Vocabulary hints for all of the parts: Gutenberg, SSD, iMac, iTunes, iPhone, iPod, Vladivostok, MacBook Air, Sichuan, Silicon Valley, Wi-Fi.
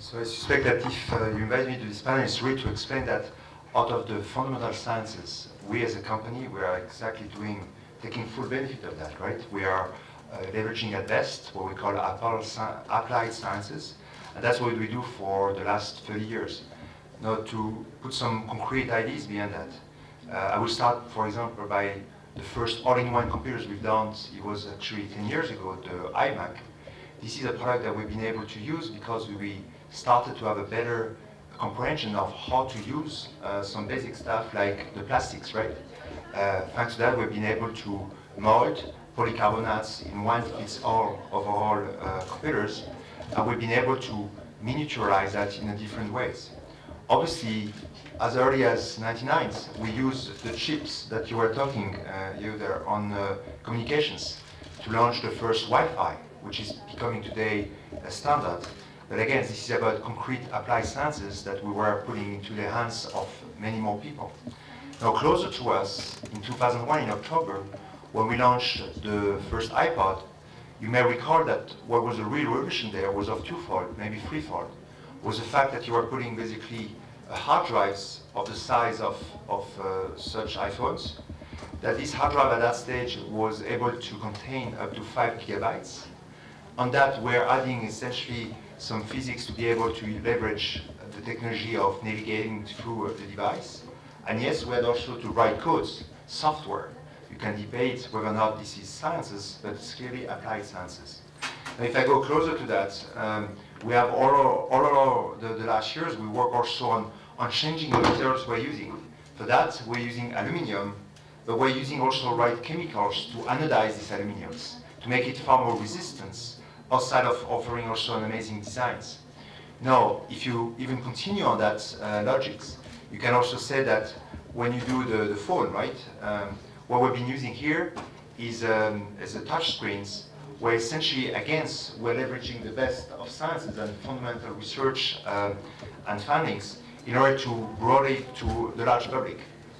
So I suspect that if you invite me to this panel, it's really to explain that out of the fundamental sciences, we as a company, we are exactly taking full benefit of that, right? We are leveraging at best what we call applied sciences, and that's what we do for the last 30 years. Now, to put some concrete ideas behind that, I will start, for example, by the first all-in-one computers we've done. It was actually 10 years ago, the iMac. This is a product that we've been able to use because we started to have a better comprehension of how to use some basic stuff like the plastics, right? Thanks to that, we've been able to mold polycarbonates in one-fits-all overall computers, and we've been able to miniaturize that in different ways. Obviously, as early as '99, we used the chips that you were talking there on communications to launch the first Wi-Fi, which is becoming today a standard. But again, this is about concrete applied sciences that we were putting into the hands of many more people. Now, closer to us, in 2001, in October, when we launched the first iPod, you may recall that what was a real revolution there was of twofold, maybe threefold, was the fact that you were putting basically hard drives of the size of such iPhones, that this hard drive at that stage was able to contain up to 5 gigabytes. On that, we're adding essentially some physics to be able to leverage the technology of navigating through the device. And yes, we had also to write codes, software. You can debate whether or not this is sciences, but it's clearly applied sciences. And if I go closer to that, we have all over the last years, we work also on changing the materials we're using. For that, we're using aluminum, but we're using also right chemicals to anodize these aluminums, to make it far more resistant, outside of offering also an amazing designs. Now, if you even continue on that logics, you can also say that when you do the phone, right? What we've been using here is the touch screens, where essentially, again, we're leveraging the best of sciences and fundamental research and findings in order to broaden it to the large public.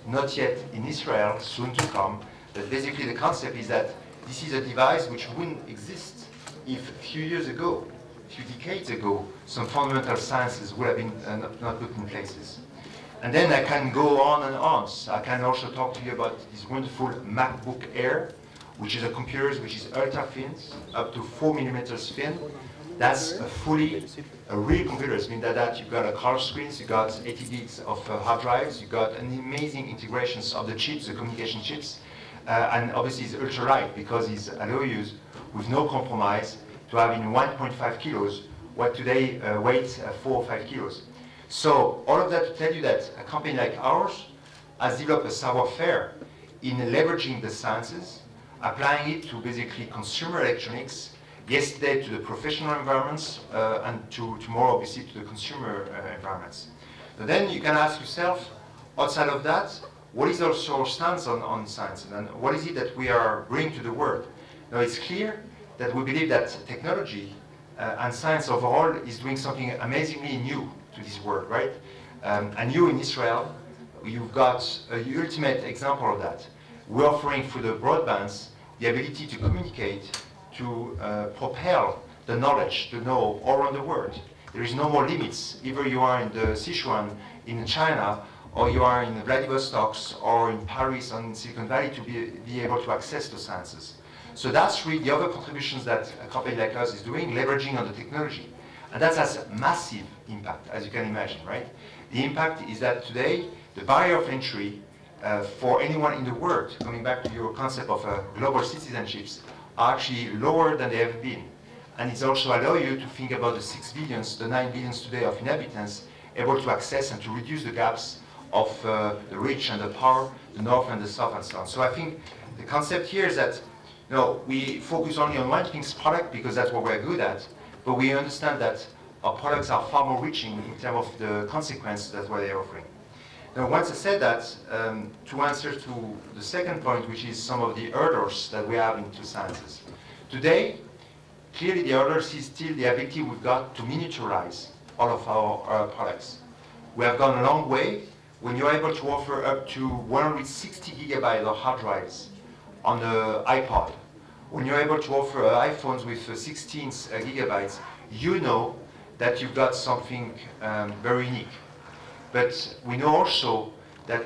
Not yet in Israel, soon to come, but basically the concept is that this is a device which wouldn't exist if a few years ago, a few decades ago, some fundamental sciences would have been not put in places. And then I can go on and on. So I can also talk to you about this wonderful MacBook Air, which is a computer which is ultra thin, up to 4 millimeters thin. That's a real computer. It means that you've got a color screens, you've got 80 gigs of hard drives, you've got an amazing integrations of the chips, the communication chips. And obviously it's ultra light because it's allow you with no compromise to have in 1.5 kilos what today weighs 4 or 5 kilos. So all of that to tell you that a company like ours has developed a savoir-faire in leveraging the sciences, applying it to basically consumer electronics, yesterday to the professional environments, and tomorrow obviously to the consumer environments. But then you can ask yourself, outside of that, what is also our stance on science, and what is it that we are bringing to the world? Now it's clear that we believe that technology and science overall is doing something amazingly new to this world, right? And you in Israel, you've got an ultimate example of that. We're offering through the broadbands the ability to communicate, to propel the knowledge, to know all around the world. There is no more limits. Either you are in the Sichuan in China, or you are in Vladivostok, or in Paris and Silicon Valley to be able to access the sciences. So that's really the other contributions that a company like us is doing, leveraging on the technology. And that has a massive impact, as you can imagine, right? The impact is that today, the barrier of entry for anyone in the world, coming back to your concept of global citizenships, are actually lower than they have been. And it's also allow you to think about the 6 billions, the 9 billions today of inhabitants able to access and to reduce the gaps of the rich and the poor, the north and the south and so on. So I think the concept here is that we focus only on one thing's product because that's what we're good at, but we understand that our products are far more reaching in terms of the consequences that what they're offering. Now, once I said that, to answer to the second point, which is some of the hurdles that we have into sciences. Today, clearly the hurdles is still the ability we've got to miniaturize all of our products. We have gone a long way when you're able to offer up to 160 gigabytes of hard drives on the iPod. When you're able to offer iPhones with 16 gigabytes, you know that you've got something very unique. But we know also that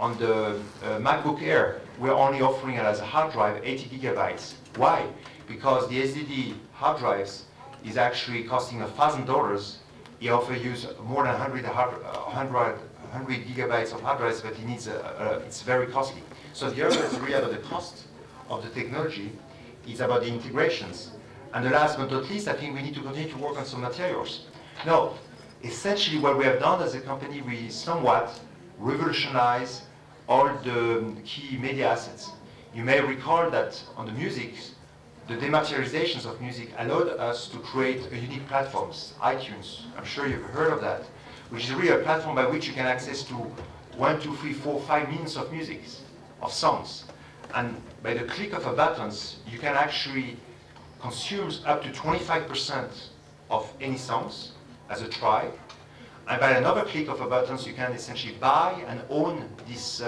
on the MacBook Air, we're only offering it as a hard drive 80 gigabytes. Why? Because the SSD hard drives is actually costing $1,000. He offers you more than 100 gigabytes of hard drives, but he needs it's very costly. So the other is really about the cost of the technology, is about the integrations. And the last but not least, I think we need to continue to work on some materials. Now, essentially what we have done as a company, we somewhat revolutionize all the key media assets. You may recall that on the music, the dematerializations of music allowed us to create a unique platform, iTunes. I'm sure you've heard of that, which is really a platform by which you can access to 1, 2, 3, 4, 5 minutes of music, of songs. And by the click of a button, you can actually consume up to 25% of any songs as a try. And by another click of a button, you can essentially buy and own this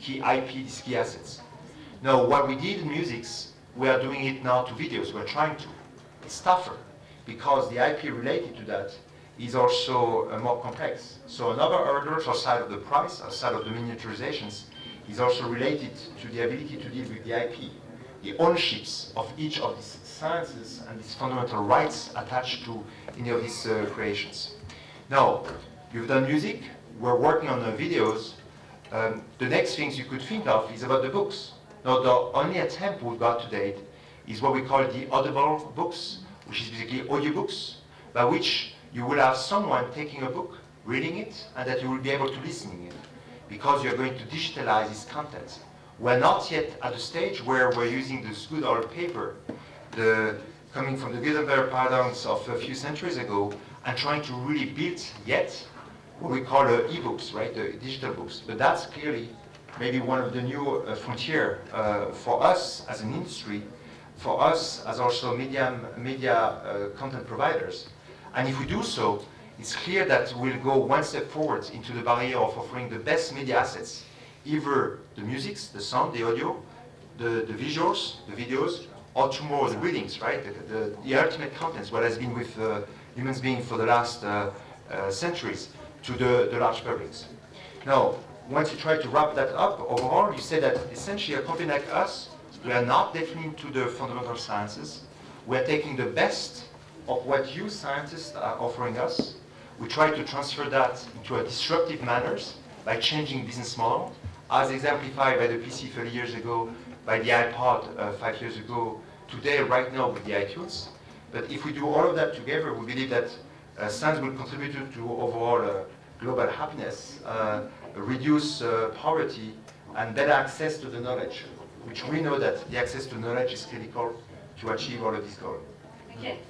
key IP, these key assets. Now, what we did in music, we are doing it now to videos. We're trying to. It's tougher because the IP related to that is also more complex. So another hurdle outside of the price, outside of the miniaturizations, is also related to the ability to deal with the IP, the ownerships of each of these sciences and these fundamental rights attached to any of these creations. Now, you've done music, we're working on the videos. The next things you could think of is about the books. Now, the only attempt we've got to date is what we call the audible books, which is basically audiobooks, by which you will have someone taking a book, reading it, and that you will be able to listen to it, because you're going to digitalize its contents. We're not yet at the stage where we're using this good old paper, coming from the Gutenberg paradigms of a few centuries ago, and trying to really build yet what we call e-books, right, the digital books. But that's clearly maybe one of the new frontier for us as an industry, for us as also media content providers. And if we do so, it's clear that we'll go one step forward into the barrier of offering the best media assets, either the music, the sound, the audio, the visuals, the videos, or tomorrow the readings, right? The ultimate contents, what has been with humans being for the last centuries, to the large publics. Now, once you try to wrap that up, overall, you say that essentially a company like us, we are not definitely into the fundamental sciences. We are taking the best of what you scientists are offering us. We try to transfer that into a disruptive manners by changing business model, as exemplified by the PC 30 years ago, by the iPod 5 years ago, today, right now, with the iTunes. But if we do all of that together, we believe that science will contribute to overall global happiness, reduce poverty, and better access to the knowledge, which we know that the access to knowledge is critical to achieve all of this goal. Okay.